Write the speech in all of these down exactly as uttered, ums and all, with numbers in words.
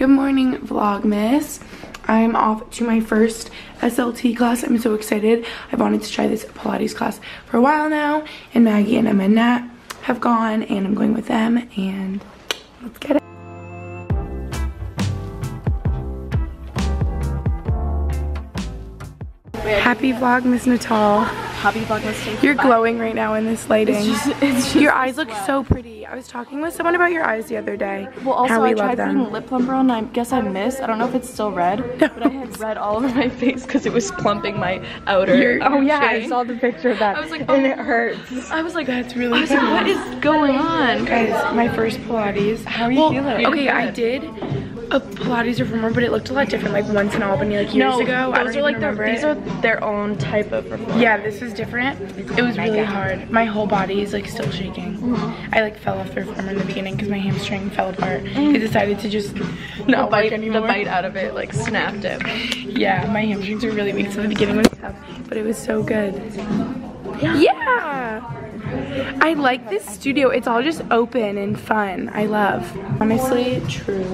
Good morning, Vlogmas. I'm off to my first S L T class. I'm so excited. I've wanted to try this Pilates class for a while now, and Maggie and Emma and Nat have gone, and I'm going with them, and let's get it. Happy Vlogmas, Natal. Happy Vlogmas. You're glowing right now in this lighting. It's just, it's just your eyes look well. so pretty. I was talking with someone about your eyes the other day. Well, also how we I tried putting lip plumper on. And I guess I missed. I don't know if it's still red, no. But I had red all over my face because it was plumping my outer. Your, oh yeah, shade. I saw the picture of that. I was like, oh. And it hurts. I was like, that's really. I was like, what is going on, guys? My first Pilates. How are you well, feeling? Okay, I did a Pilates reformer, but it looked a lot different, like once in Albany, like years no, ago. Those I are like their, these are their own type of reformer. Yeah, this is different. It was really hard. My whole body is like still shaking. Mm-hmm. I like fell off the reformer in the beginning because my hamstring fell apart. Mm-hmm. I decided to just not the bite, work anymore. The bite out of it, like snapped it. Yeah, my hamstrings were really weak, so the beginning was tough, but it was so good. Yeah. yeah. I like this studio. It's all just open and fun. I love. Honestly, true.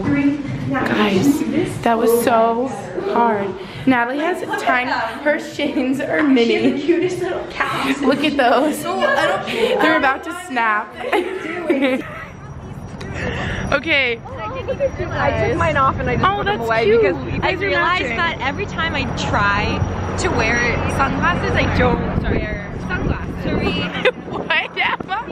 Guys, that was so hard. Natalie has time. Her shins are mini. The cutest little cats. Look at those. They're about to snap. Okay. I took mine off and I just oh, put them away cute. because I realized matching. that every time I try to wear sunglasses, I don't wear sunglasses. What, Emma?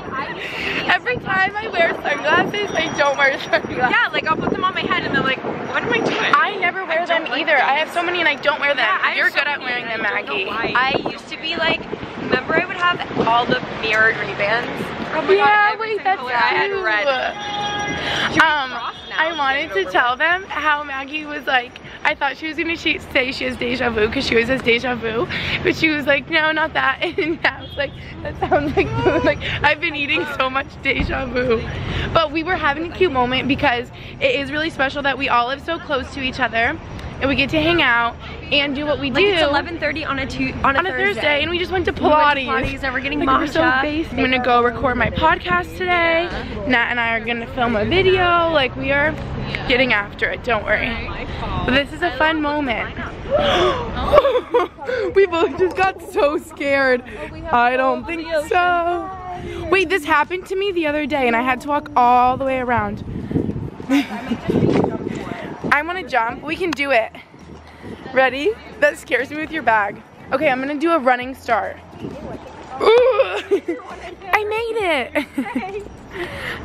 Every time I wear sunglasses, I don't wear sunglasses. Yeah, like I'll put them on my head and they're like, what am I doing? I never wear I them like either. Them. I have so many and I don't wear them. Yeah, You're so good at wearing them, Maggie. I, I used to be like, remember I would have all the mirrored Ray-Bans? Oh yeah, God, wait, that's color I had red. Um, I wanted to tell them how Maggie was like, I thought she was going to say she has deja vu because she always has deja vu, but she was like, no, not that. And I was like, that sounds like food. Like, I've been eating so much deja vu. But we were having a cute moment because it is really special that we all live so close to each other and we get to hang out and do what we like do. It's eleven thirty on a tu on a, on a Thursday. Thursday, and we just went to Pilates. We went to Pilates and we're getting like, matcha. We're so based. I'm gonna go record my podcast today. Yeah. Nat and I are gonna film a video. Like we are yeah. getting after it. Don't worry. But this is a fun moment. We both just got so scared. I don't think so. Wait, this happened to me the other day, and I had to walk all the way around. I want to jump. We can do it. Ready? That scares me with your bag. Okay, I'm gonna do a running start. Ooh, I made it.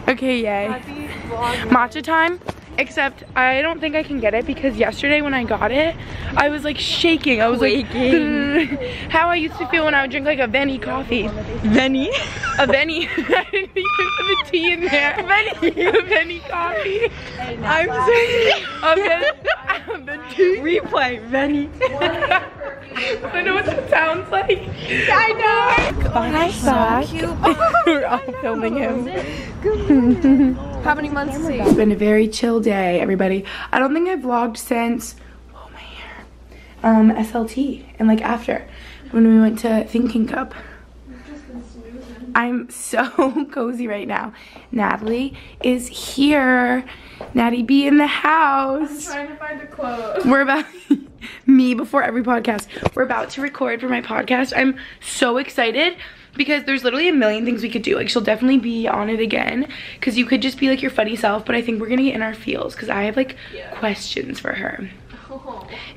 Okay, yay. Matcha time, except I don't think I can get it because yesterday when I got it, I was like shaking. I was like, how I used to feel when I would drink like a Venti coffee. Venti? A Venti. I didn't even put the tea in there. Venti. A Venti coffee. I'm sorry. Replay, Venti. I know what that sounds like. I know. Hi, Sock. We're all filming him. How many months? It's been a very chill day, everybody. I don't think I've vlogged since oh my hair, um, S L T, and like after when we went to Thinking Cup. I'm so cozy right now. Natalie is here. Natty B in the house. I'm trying to find the quote. We're about me before every podcast. We're about to record for my podcast. I'm so excited because there's literally a million things we could do. Like she'll definitely be on it again because you could just be like your funny self, but I think we're gonna get in our feels because I have like yeah. questions for her.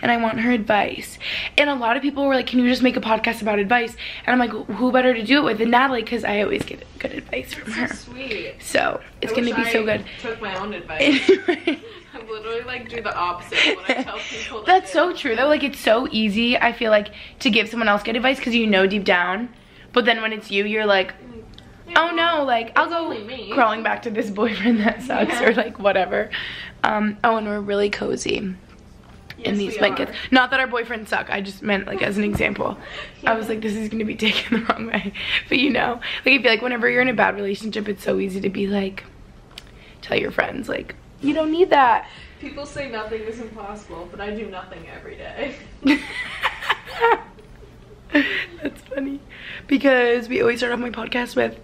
And I want her advice. And a lot of people were like, can you just make a podcast about advice? And I'm like, who better to do it with than Natalie? Because I always get good advice from her. So sweet. So it's going to be so good. I took my own advice. I literally like do the opposite of what I tell people. That's so true though. Like it's so easy, I feel like, to give someone else good advice because you know deep down. But then when it's you, you're like, oh no, like I'll go crawling back to this boyfriend that sucks or like whatever. Um, oh, and we're really cozy. In yes, these blankets. Are. Not that our boyfriends suck. I just meant like as an example. Yeah. I was like, this is gonna be taken the wrong way. But you know, like I feel like whenever you're in a bad relationship, it's so easy to be like, tell your friends like, you don't need that. People say nothing is impossible, but I do nothing every day. That's funny because we always start off my podcast with,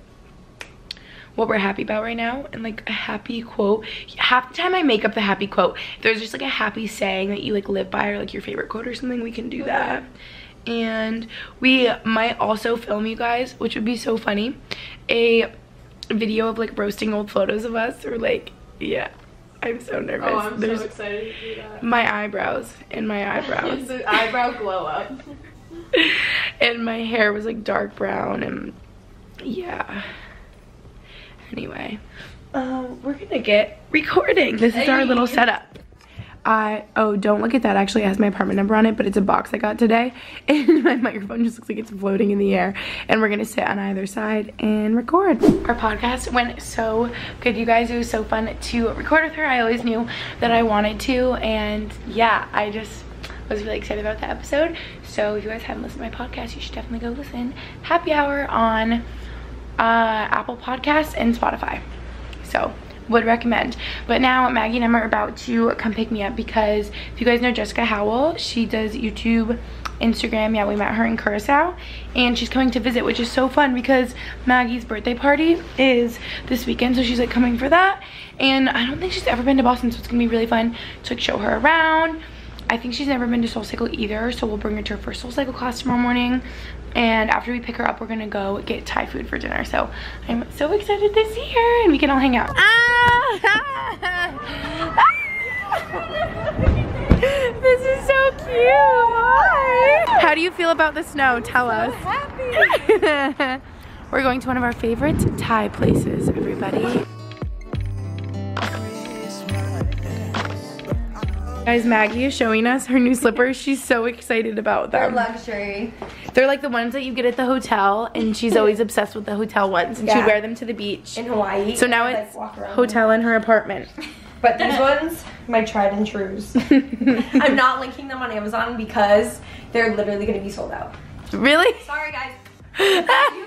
what we're happy about right now and like a happy quote. Half the time I make up the happy quote. If there's just like a happy saying that you like live by or like your favorite quote or something, we can do that. And we might also film you guys, which would be so funny, a video of like roasting old photos of us or like, yeah. I'm so nervous. Oh, I'm There's so excited to do that. My eyebrows and my eyebrows. The eyebrow glow up. And my hair was like dark brown and yeah. Anyway, um, we're gonna get recording. This is hey. our little setup. I oh don't look at that. Actually, it has my apartment number on it, but it's a box I got today, and my microphone just looks like it's floating in the air. And we're gonna sit on either side and record. Our podcast went so good, you guys. It was so fun to record with her. I always knew that I wanted to, and yeah, I just was really excited about the episode. So if you guys haven't listened to my podcast, you should definitely go listen. Happy Hour on uh, Apple Podcasts and Spotify. So. Would recommend. But now Maggie and Emma are about to come pick me up because if you guys know Jessica Howell, she does YouTube, Instagram. Yeah, we met her in Curacao and she's coming to visit, which is so fun because Maggie's birthday party is this weekend, so she's like coming for that. And I don't think she's ever been to Boston, so it's gonna be really fun to like show her around. I think she's never been to SoulCycle either, so we'll bring her to her first SoulCycle class tomorrow morning. And after we pick her up, we're gonna go get Thai food for dinner. So I'm so excited to see her and we can all hang out. Ah, ah, ah. This is so cute. Hi. How do you feel about the snow? Tell us. So happy. We're going to one of our favorite Thai places, everybody. Guys, Maggie is showing us her new slippers. She's so excited about them. They're luxury. They're like the ones that you get at the hotel, and she's always obsessed with the hotel ones. And yeah. She'd wear them to the beach. In Hawaii. So now it's like hotel in her apartment. But these ones, my tried and trues. I'm not linking them on Amazon because they're literally going to be sold out. Really? Sorry, guys.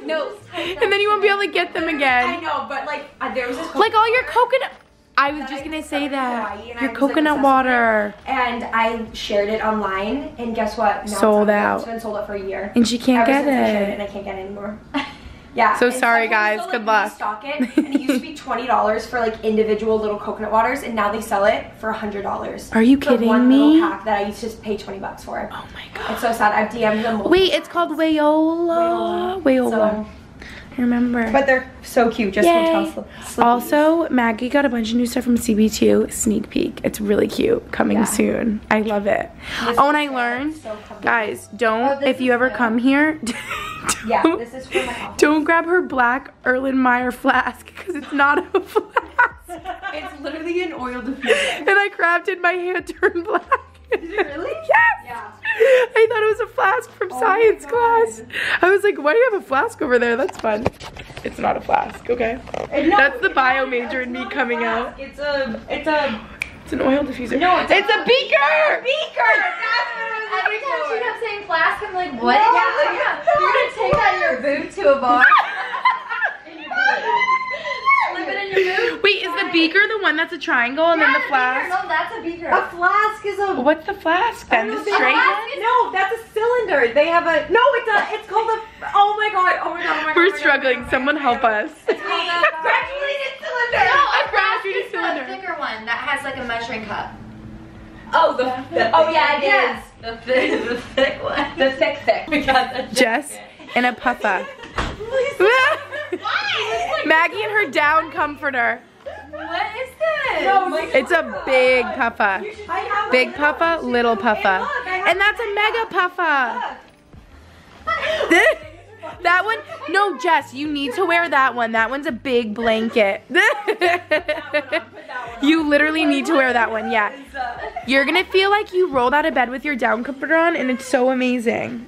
No. And then you won't be able to get them again. I know, but like, uh, there was this Like all your coconut... I was just gonna say that your coconut water, and I shared it online, and guess what? Sold out. It's been sold out for a year, and she can't get it. I shared it, and I can't get it anymore. Yeah. So sorry, guys. Good luck. Stock it, and it used to be twenty dollars for like individual little coconut waters, and now they sell it for a hundred dollars. Are you kidding me? One little pack that I used to pay twenty bucks for. Oh my god. It's so sad. I've D M'd them. Wait, it's called Wayola. Wayola. I remember. But they're so cute. Just hotel slippies. Also, Maggie got a bunch of new stuff from C B two. Sneak peek. It's really cute. Coming yeah. soon. I love it. This oh, and I learned, so guys, don't, oh, if you ever good. come here, yeah, this is for my office. Don't grab her black Erlenmeyer flask because it's not a flask. It's literally an oil diffuser. And I grabbed it. My hair turned black. Did it really? Yes. Yeah. I thought it was a flask from oh science class. I was like, why do you have a flask over there? That's fun. It's not a flask, okay? No, that's the bio major in me coming out. It's a, it's a, it's an oil diffuser. No, it's, it's a, a beaker. Beaker. beaker. That's what I was Every time for. she kept saying flask, I'm like, what? No, yeah, yeah. No, you're gonna take out your boot to a bar. Wait, is the beaker the one that's a triangle and yeah, then the flask? Beaker. No, that's a beaker. A flask is a... What's the flask then? The straight one? No, that's a cylinder. They have a... No, it's a... It's called a... Oh my god. Oh my god. Oh my god. We're struggling. Someone help us. It's called a... Graduated cylinder. No, a graduated cylinder. It's a thicker one that has like a measuring cup. Oh, the... the oh, yeah, it yes. is. The thick, the thick one. The thick, thick. We got the Jess and a puffa. Why? Maggie and her down comforter. What is this? No, it's a puffa. big puffa. Big puffa, little, little puffa. Look, and that's a mega puffa. This, that one, no, Jess, you need to wear that one. That one's a big blanket. You literally need to wear that one, yeah. You're gonna feel like you rolled out of bed with your down comforter on, and it's so amazing.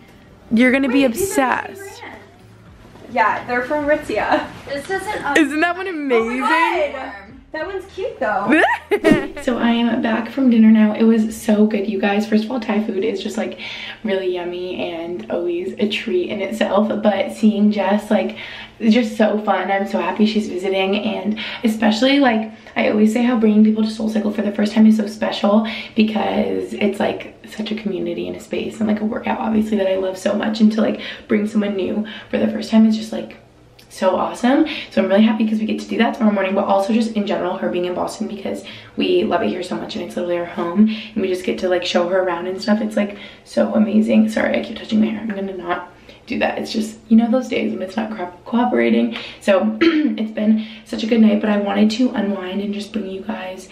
You're gonna be obsessed. Yeah, they're from Ritzia. This doesn't. Isn't that one amazing? Oh, that one's cute though. So I am back from dinner now. It was so good, you guys. First of all, Thai food is just like really yummy and always a treat in itself. But seeing Jess, like, it's just so fun. I'm so happy she's visiting, and especially like I always say how bringing people to SoulCycle for the first time is so special because it's like such a community and a space and like a workout obviously that I love so much, and to like bring someone new for the first time is just like so awesome. So I'm really happy because we get to do that tomorrow morning, but also just in general her being in Boston, because we love it here so much and it's literally our home, and we just get to like show her around and stuff. It's like so amazing. Sorry, I keep touching my hair. I'm gonna not do that. It's just, you know, those days when it's not cooperating. So it's been such a good night, but I wanted to unwind and just bring you guys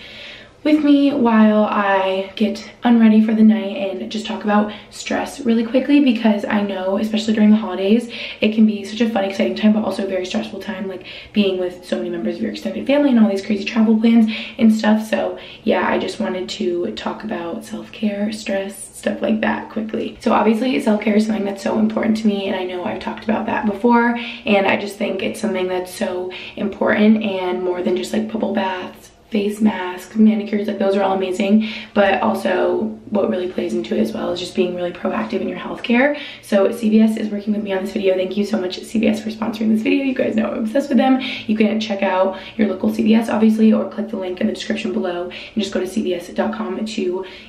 with me while I get unready for the night and just talk about stress really quickly, because I know, especially during the holidays, it can be such a fun, exciting time, but also a very stressful time, like being with so many members of your extended family and all these crazy travel plans and stuff. So yeah, I just wanted to talk about self-care, stress, stuff like that quickly. So obviously self-care is something that's so important to me, and I know I've talked about that before, and I just think it's something that's so important, and more than just like bubble baths, face masks, manicures, like those are all amazing, but also what really plays into it as well is just being really proactive in your healthcare. So C V S is working with me on this video. Thank you so much, C V S, for sponsoring this video. You guys know I'm obsessed with them. You can check out your local C V S obviously, or click the link in the description below and just go to C V S dot com to,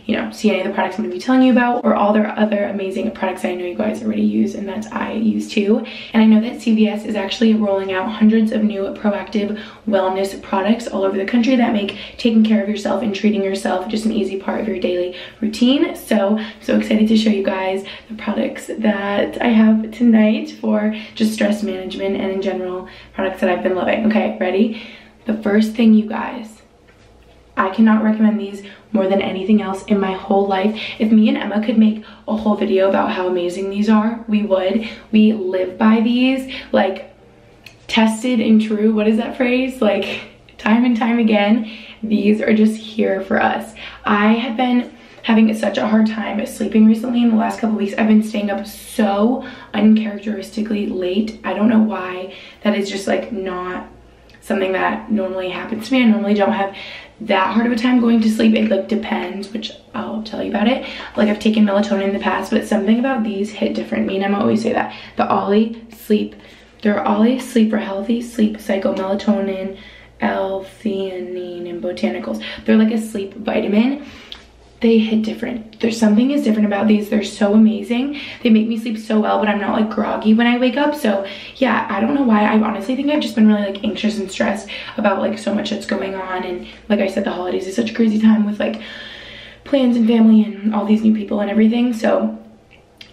you know, see any of the products I'm gonna be telling you about, or all their other amazing products that I know you guys already use and that I use too. And I know that C V S is actually rolling out hundreds of new proactive wellness products all over the country that make taking care of yourself and treating yourself just an easy part of your daily routine. So I'm so excited to show you guys the products that I have tonight for just stress management and in general products that I've been loving. Okay, ready? The first thing, you guys, I cannot recommend these more than anything else in my whole life. If me and Emma could make a whole video about how amazing these are, we would. We live by these, like tested and true. What is that phrase? Like time and time again, these are just here for us. I have been having such a hard time sleeping recently. In the last couple weeks, I've been staying up so uncharacteristically late. I don't know why. That is just like not something that normally happens to me. I normally don't have that hard of a time going to sleep. It like depends, which I'll tell you about it. Like I've taken melatonin in the past, but something about these hit different. Me and Emma always say that. The Ollie sleep, they're Ollie sleeper healthy sleep cycle melatonin, L-theanine, and botanicals. They're like a sleep vitamin. They hit different. There's something is different about these. They're so amazing. They make me sleep so well, but I'm not like groggy when I wake up. So yeah, I don't know why. I honestly think I've just been really like anxious and stressed about like so much that's going on. And like I said, the holidays is such a crazy time with like plans and family and all these new people and everything. So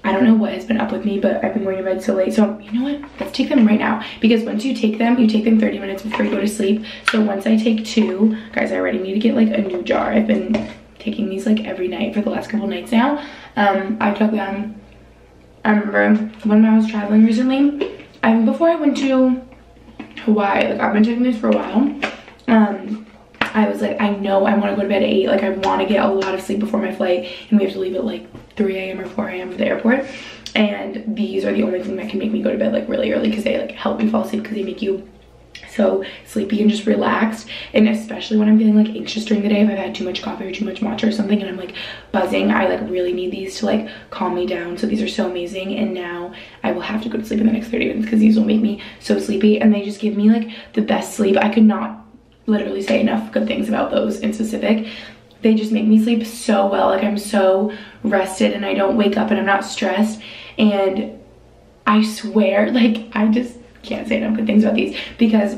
I don't know what has been up with me, but I've been going to bed so late. So you know what? Let's take them right now, because once you take them, you take them thirty minutes before you go to sleep. So once I take two, guys, I already need to get like a new jar. I've been taking these like every night for the last couple nights now. Um, I took them, I remember when I was traveling recently, um, before I went to Hawaii, like I've been taking these for a while. Um, I was like, I know I want to go to bed at eight. Like I want to get a lot of sleep before my flight, and we have to leave at like three a m or four a m for the airport, and these are the only thing that can make me go to bed like really early, because they like help me fall asleep, because they make you so sleepy and just relaxed. And especially when I'm feeling like anxious during the day, if I've had too much coffee or too much matcha or something and I'm like buzzing, I like really need these to like calm me down. So these are so amazing, and now I will have to go to sleep in the next thirty minutes, because these will make me so sleepy, and they just give me like the best sleep. I could not literally say enough good things about those in specific. They just make me sleep so well. Like I'm so rested, and I don't wake up, and I'm not stressed, and I swear, like I just can't say enough good things about these, because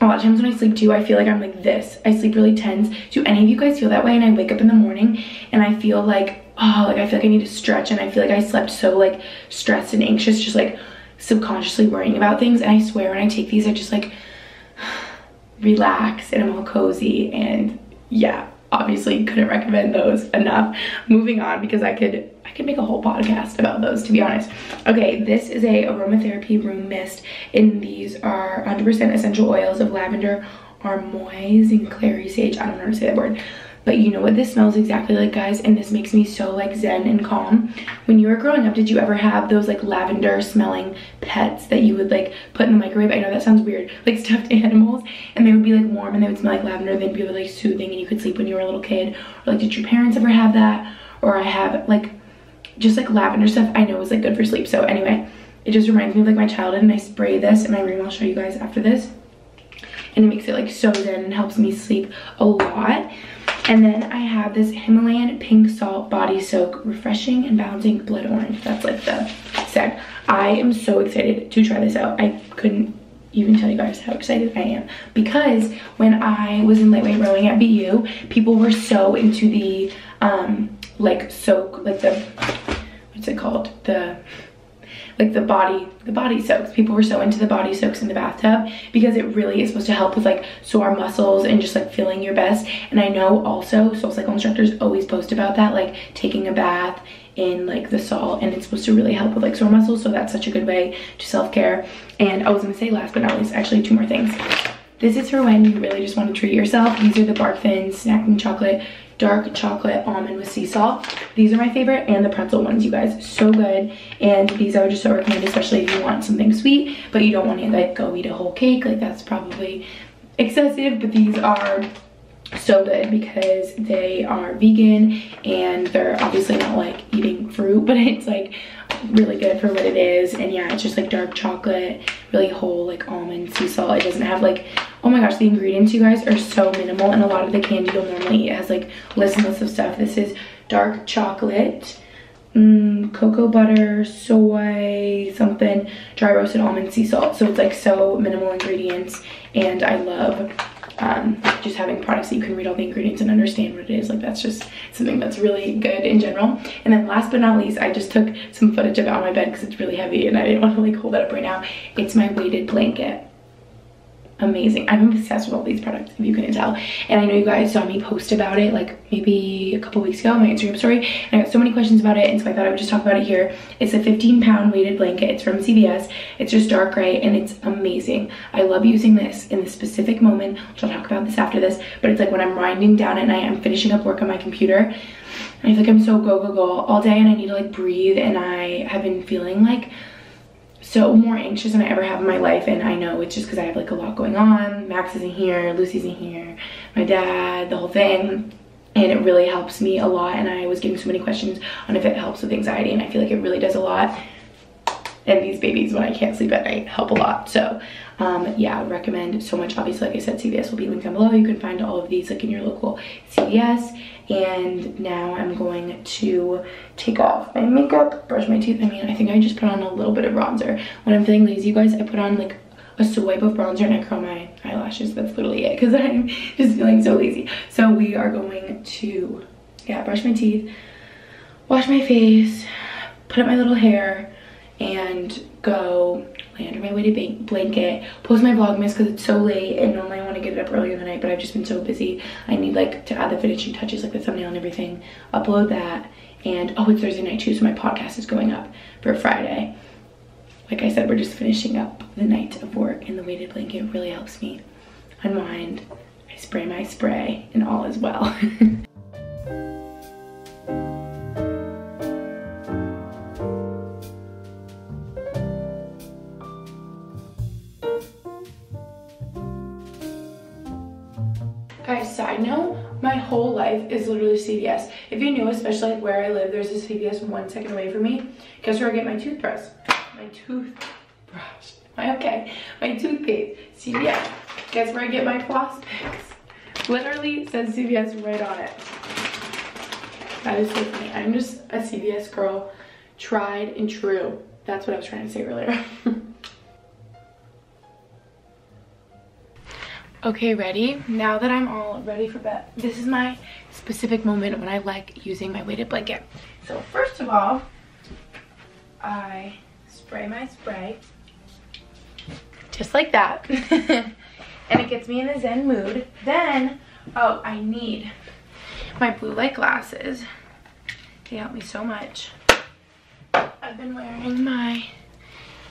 a lot of times when I sleep too, I feel like I'm like this. I sleep really tense. Do any of you guys feel that way? And I wake up in the morning and I feel like, oh, like I feel like I need to stretch, and I feel like I slept so like stressed and anxious, just like subconsciously worrying about things. And I swear when I take these, I just like relax, and I'm all cozy. And yeah, obviously couldn't recommend those enough. Moving on, because I could I could make a whole podcast about those, to be honest. Okay, this is a aromatherapy room mist, and these are one hundred percent essential oils of lavender, armoise, and clary sage. I don't know how to say that word, but you know what this smells exactly like, guys, and this makes me so like zen and calm. When you were growing up, did you ever have those like lavender smelling pets that you would like put in the microwave? I know that sounds weird, like stuffed animals, and they would be like warm and they would smell like lavender, they'd be really like soothing, and you could sleep when you were a little kid. Or like, did your parents ever have that? Or I have like just like lavender stuff I know is like good for sleep. So anyway, it just reminds me of like my childhood, and I spray this in my room. I'll show you guys after this, and it makes it like so zen and helps me sleep a lot. And then I have this Himalayan Pink Salt Body Soak, Refreshing and Balancing Blood Orange. That's like the scent. I am so excited to try this out. I couldn't even tell you guys how excited I am, because when I was in lightweight rowing at B U, people were so into the um like soak, like the what's it called the like the body the body soaks. People were so into the body soaks in the bathtub because it really is supposed to help with like sore muscles and just like feeling your best. And I know also SoulCycle instructors always post about that, like taking a bath in like the salt, and it's supposed to really help with like sore muscles, so that's such a good way to self-care. And I was gonna say last but not least, actually two more things. This is for when you really just want to treat yourself. These are the Bark Thins snacking chocolate, dark chocolate almond with sea salt. These are my favorite, and the pretzel ones, you guys, so good. And these I would just so recommend, especially if you want something sweet but you don't want to like go eat a whole cake, like that's probably excessive. But these are so good because they are vegan and they're obviously not like eating fruit, but it's like really good for what it is. And yeah, it's just like dark chocolate, really whole, like almond, sea salt. It doesn't have like, oh my gosh, the ingredients, you guys, are so minimal, and a lot of the candy you'll normally eat has like lists and lists of stuff. This is dark chocolate, mm, cocoa butter, soy something, dry roasted almond, sea salt. So it's like so minimal ingredients, and I love Um, just having products that you can read all the ingredients and understand what it is. Like that's just something that's really good in general. And then last but not least, I just took some footage of it on my bed because it's really heavy and I didn't want to like hold it up right now. It's my weighted blanket. Amazing. I'm obsessed with all these products, if you couldn't tell. And I know you guys saw me post about it like maybe a couple weeks ago on my Instagram story, and I got so many questions about it, and so I thought I would just talk about it here. It's a fifteen pound weighted blanket. It's from C V S. It's just dark gray and it's amazing. I love using this in this specific moment, which I'll talk about this after this, but it's like when I'm winding down at night, I'm finishing up work on my computer, and I feel like I'm so go go go all day and I need to like breathe, and I have been feeling like so more anxious than I ever have in my life. And I know it's just because I have like a lot going on. Max isn't here, Lucy's in here, my dad, the whole thing. And it really helps me a lot, and I was getting so many questions on if it helps with anxiety, and I feel like it really does a lot. And these babies, when I can't sleep at night, help a lot. So um yeah, recommend so much. Obviously, like I said, C V S will be linked down below. You can find all of these like in your local C V S. And now I'm going to take off my makeup, brush my teeth. I mean, I think I just put on a little bit of bronzer. When I'm feeling lazy, you guys, I put on like a swipe of bronzer and I curl my eyelashes. That's literally it, because I'm just feeling so lazy. So we are going to, yeah, brush my teeth, wash my face, put up my little hair, and go lay under my weighted blanket, post my Vlogmas because it's so late and normally I want to get it up earlier in the night, but I've just been so busy. I need like to add the finishing touches, like the thumbnail and everything, upload that. And oh, it's Thursday night too, so my podcast is going up for Friday. Like I said, we're just finishing up the night of work, and the weighted blanket really helps me unwind. I spray my spray and all is well. Whole life is literally C V S. If you knew, especially like where I live, there's a C V S one second away from me. Guess where I get my toothbrush? My toothbrush. My, okay, my toothpaste. C V S. Guess where I get my floss picks? Literally says C V S right on it. That is so funny. I'm just a C V S girl, tried and true. That's what I was trying to say earlier. Okay, ready? Now that I'm all ready for bed, this is my specific moment when I like using my weighted blanket. So first of all, I spray my spray, just like that. And it gets me in a zen mood. Then, oh, I need my blue light glasses. They help me so much. I've been wearing my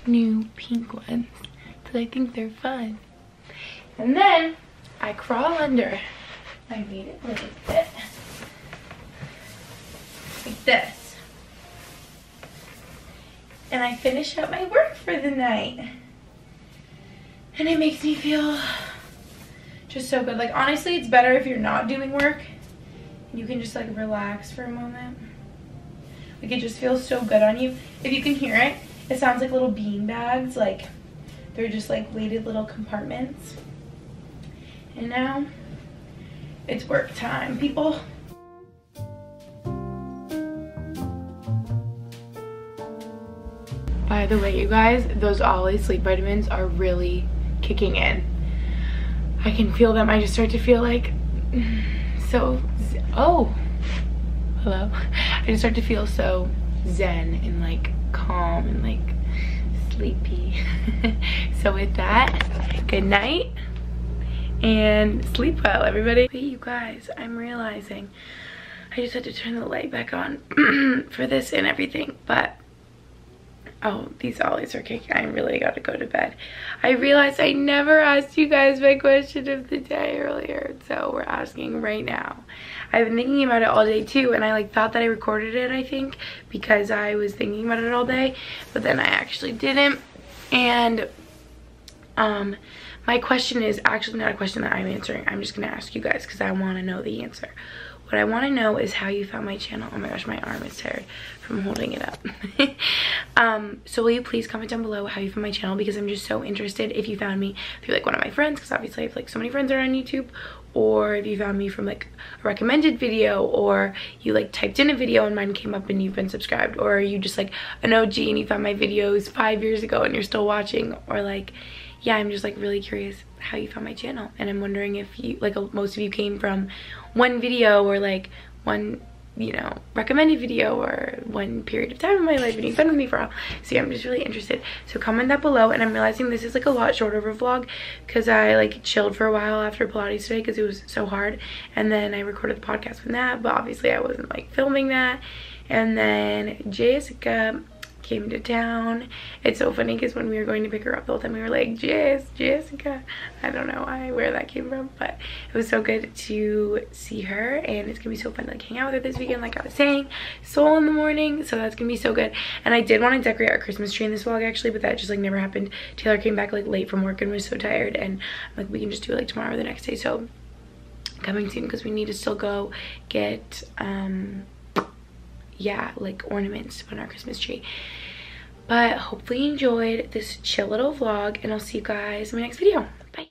new pink ones because I think they're fun. And then I crawl under my weighted blanket like this, and I finish up my work for the night, and it makes me feel just so good. Like honestly, it's better if you're not doing work. You can just like relax for a moment. Like it just feels so good on you. If you can hear it, it sounds like little bean bags. Like they're just like weighted little compartments. And now it's work time, people. By the way, you guys, those Ollie sleep vitamins are really kicking in. I can feel them. I just start to feel like so, oh, hello. I just start to feel so zen and like calm and like sleepy. So with that, good night and sleep well, everybody. Hey, you guys, I'm realizing I just had to turn the light back on for this and everything, but oh, these Ollies are kicking. I really gotta go to bed. I realized I never asked you guys my question of the day earlier, so we're asking right now. I've been thinking about it all day too, and I like thought that I recorded it, I think, because I was thinking about it all day, but then I actually didn't. And um, my question is actually not a question that I'm answering. I'm just gonna ask you guys because I wanna know the answer. What I want to know is how you found my channel. Oh my gosh, my arm is tired from holding it up. um, so will you please comment down below how you found my channel, because I'm just so interested if you found me through like one of my friends, because obviously I have like so many friends that are on YouTube, or if you found me from like a recommended video, or you like typed in a video and mine came up and you've been subscribed, or are you just like an O G and you found my videos five years ago and you're still watching, or like, yeah, I'm just like really curious how you found my channel, and I'm wondering if you like most of you came from one video or like one, you know, recommended video or one period of time in my life and you've been with me for a while. So yeah, I'm just really interested, so comment that below. And I'm realizing this is like a lot shorter of a vlog because I like chilled for a while after Pilates today because it was so hard, and then I recorded the podcast from that, but obviously I wasn't like filming that, and then Jessica came to town. It's so funny because when we were going to pick her up the whole time we were like, Jess, Jessica. I don't know why, where that came from, but it was so good to see her, and it's gonna be so fun to like hang out with her this weekend, like I was saying, soul in the morning, so that's gonna be so good. And I did want to decorate our Christmas tree in this vlog actually, but that just like never happened. Taylor came back like late from work and was so tired, and like we can just do it like tomorrow or the next day, so coming soon, because we need to still go get um yeah, like ornaments to put on our Christmas tree. But hopefully you enjoyed this chill little vlog, and I'll see you guys in my next video.